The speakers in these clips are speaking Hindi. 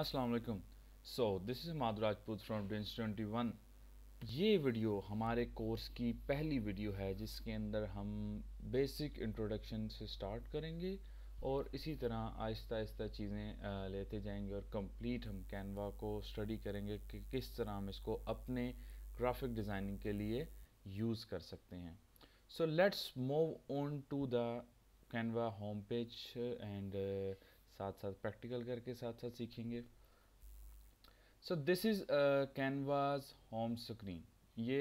अस्सलाम वालेकुम। So this is Hammad Rajput from Dreams 21। ये वीडियो हमारे कोर्स की पहली वीडियो है जिसके अंदर हम बेसिक इंट्रोडक्शन से स्टार्ट करेंगे और इसी तरह आहिस्ता आहिस्ता चीज़ें लेते जाएंगे और कंप्लीट हम कैनवा को स्टडी करेंगे कि किस तरह हम इसको अपने ग्राफिक डिज़ाइनिंग के लिए यूज़ कर सकते हैं। So let's move on to the Canva home page and साथ साथ प्रैक्टिकल करके साथ साथ सीखेंगे। So this is Canva's home screen, ये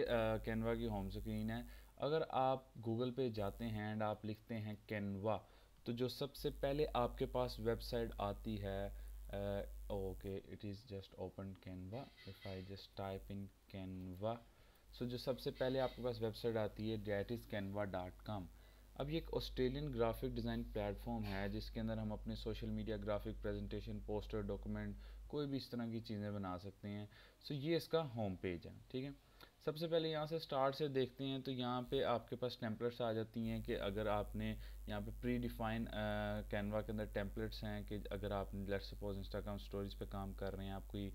कैनवा की होम स्क्रीन है। अगर आप गूगल पे जाते हैं एंड आप लिखते हैं कैनवा तो जो सबसे पहले आपके पास वेबसाइट आती है, okay it is just open Canva, if I just type in Canva, so जो सबसे पहले आपके पास वेबसाइट आती है डेट इज़ canva.com। अब ये एक ऑस्ट्रेलियन ग्राफिक डिज़ाइन प्लेटफॉर्म है जिसके अंदर हम अपने social media, graphic, presentation, poster, document, कोई भी इस तरह की चीज़ें बना सकते हैं। सो ये इसका होम पेज है, ठीक है। सबसे पहले यहाँ से स्टार्ट से देखते हैं तो यहाँ पे आपके पास टेम्पलेट्स आ जाती हैं कि अगर आपने यहाँ पे प्री डिफाइन कैनवा के अंदर टेम्पलेट्स हैं कि अगर आप लेट्स सपोज इंस्टाग्राम स्टोरीज पे काम कर रहे हैं, आप कोई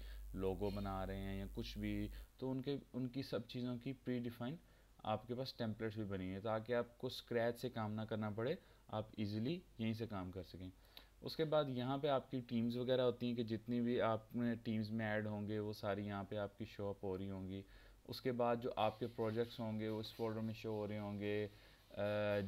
लोगो बना रहे हैं या कुछ भी, तो उनकी सब चीज़ों की प्री डिफाइन आपके पास टेम्पलेट्स भी बनी है ताकि आपको स्क्रैच से काम ना करना पड़े, आप इजीली यहीं से काम कर सकें। उसके बाद यहाँ पे आपकी टीम्स वगैरह होती हैं कि जितनी भी आपने टीम्स में ऐड होंगे वो सारी यहाँ पे आपकी शो अप हो रही होंगी। उसके बाद जो आपके प्रोजेक्ट्स होंगे वो इस फोल्डर में शो हो रहे होंगे,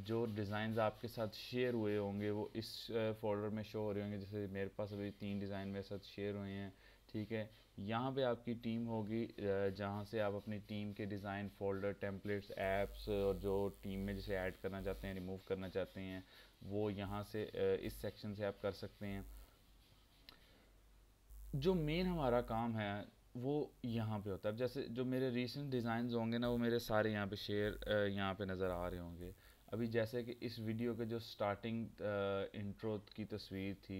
जो डिज़ाइंस आपके साथ शेयर हुए होंगे वो इस फोल्डर में शो हो रहे होंगे। जैसे मेरे पास अभी 3 डिज़ाइन मेरे साथ शेयर हुए हैं, ठीक है। यहाँ पे आपकी टीम होगी जहाँ से आप अपनी टीम के डिज़ाइन, फोल्डर, टेम्पलेट्स, एप्स और जो टीम में जिसे ऐड करना चाहते हैं, रिमूव करना चाहते हैं, वो यहाँ से इस सेक्शन से आप कर सकते हैं। जो मेन हमारा काम है वो यहाँ पे होता है। अब जैसे जो मेरे रीसेंट डिज़ाइंस होंगे ना वो मेरे सारे यहाँ पे शेयर यहाँ पे नज़र आ रहे होंगे। अभी जैसे कि इस वीडियो के जो स्टार्टिंग इंट्रो की तस्वीर थी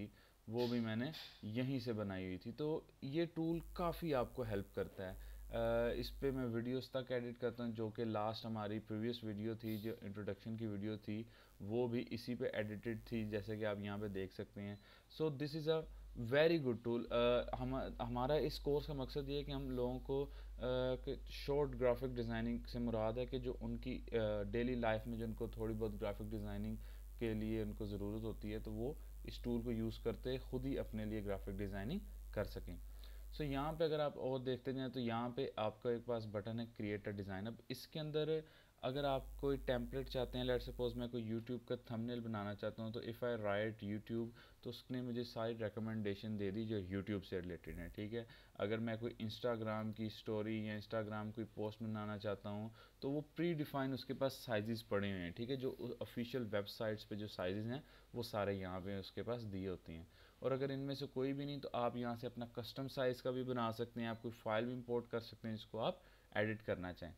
वो भी मैंने यहीं से बनाई हुई थी। तो ये टूल काफ़ी आपको हेल्प करता है। इस पे मैं वीडियोस तक एडिट करता हूँ, जो कि लास्ट हमारी प्रीवियस वीडियो थी जो इंट्रोडक्शन की वीडियो थी वो भी इसी पे एडिटेड थी, जैसे कि आप यहाँ पे देख सकते हैं। So this is a very good tool. हमारा इस कोर्स का मकसद ये है कि हम लोगों को शॉर्ट ग्राफिक डिज़ाइनिंग से मुराद है कि जो उनकी डेली लाइफ में जो उनको थोड़ी बहुत ग्राफिक डिज़ाइनिंग के लिए उनको ज़रूरत होती है तो वो इस टूल को यूज़ करते खुद ही अपने लिए ग्राफिक डिज़ाइनिंग कर सकें। सो यहाँ पे अगर आप और देखते जाएँ तो यहाँ पे आपका एक पास बटन है क्रिएट अ डिज़ाइन। अब इसके अंदर अगर आप कोई टेम्पलेट चाहते हैं, लेट्स सपोज मैं कोई यूट्यूब का थंबनेल बनाना चाहता हूँ तो इफ़ आई राइट यूट्यूब तो उसने मुझे सारी रिकमेंडेशन दे दी जो यूट्यूब से रिलेटेड है, ठीक है। अगर मैं कोई इंस्टाग्राम की स्टोरी या इंस्टाग्राम कोई पोस्ट बनाना चाहता हूँ तो वो प्री डिफाइन उसके पास साइजेस पड़े हुए हैं, ठीक है। जो ऑफिशियल वेबसाइट्स पर जो साइजेस हैं वो सारे यहाँ पर उसके पास दिए होते हैं। और अगर इनमें से कोई भी नहीं तो आप यहाँ से अपना कस्टम साइज़ का भी बना सकते हैं, आप कोई फाइल भी इंपोर्ट कर सकते हैं जिसको आप एडिट करना चाहें।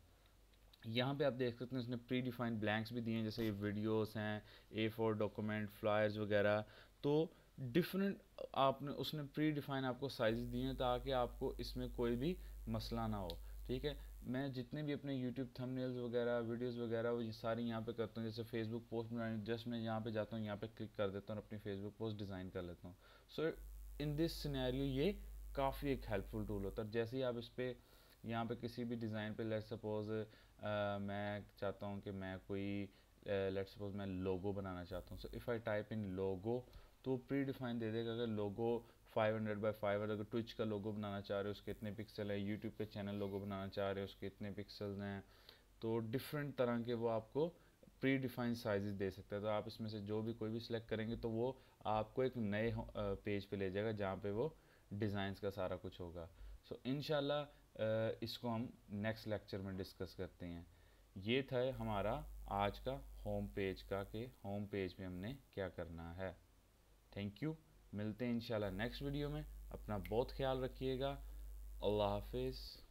यहाँ पे आप देख सकते हैं उसने प्री डिफाइंड ब्लैंक्स भी दिए हैं, जैसे ये वीडियोस हैं, A4 डॉक्यूमेंट, फ्लायर्स वगैरह। तो डिफरेंट आपने उसने प्री डिफाइन आपको साइज़ दिए हैं ताकि आपको इसमें कोई भी मसला ना हो, ठीक है। मैं जितने भी अपने YouTube थंबनेल्स वगैरह, वीडियोस वगैरह वो ये सारी यहाँ पे करता हूँ। जैसे फेसबुक पोस्ट बनाने जस्ट मैं यहाँ पर जाता हूँ, यहाँ पर क्लिक कर देता हूँ, अपनी फेसबुक पोस्ट डिज़ाइन कर लेता हूँ। सो इन दिस सिनेरियो ये काफ़ी एक हेल्पफुल टूल होता है। जैसे ही आप इस पर यहाँ पे किसी भी डिज़ाइन पे लेट्स सपोज मैं चाहता हूँ कि मैं कोई लेट्स सपोज मैं लोगो बनाना चाहता हूँ, so if I type in लोगो तो प्री डिफाइन दे देगा अगर लोगो 500 by 500। अगर ट्विच का लोगो बनाना चाह रहे हो उसके इतने पिक्सल है, यूट्यूब के चैनल लोगो बनाना चाह रहे हो उसके इतने पिक्सल्स हैं, तो डिफरेंट तरह के वो आपको प्री डिफाइन साइजेस दे सकता है। तो आप इसमें से जो भी कोई भी सिलेक्ट करेंगे तो वो आपको एक नए पेज पर ले जाएगा जहाँ पर वो डिज़ाइंस का सारा कुछ होगा। सो इंशाल्लाह इसको हम नेक्स्ट लेक्चर में डिस्कस करते हैं। ये था हमारा आज का होम पेज का कि होम पेज पे हमने क्या करना है। थैंक यू, मिलते हैं इंशाल्लाह नेक्स्ट वीडियो में। अपना बहुत ख्याल रखिएगा। अल्लाह हाफिज़।